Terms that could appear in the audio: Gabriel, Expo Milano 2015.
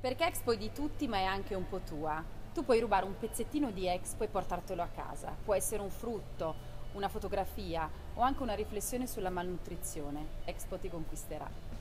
Perché Expo è di tutti, ma è anche un po' tua. Tu puoi rubare un pezzettino di Expo e portartelo a casa. Può essere un frutto, una fotografia o anche una riflessione sulla malnutrizione. Expo ti conquisterà.